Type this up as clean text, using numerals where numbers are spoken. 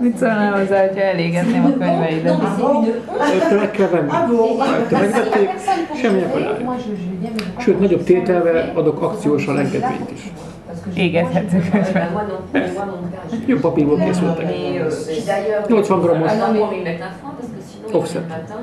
Mit szólnál hozzá, hogyha elégetném a könyveidet? Ezt meg kell venni. Ha megvették, semmi akadály. Sőt, nagyobb tételvel adok akciósan engedményt is. Égethetsz a könyvben. Jó papírból készültek. 80 g-os. Offset.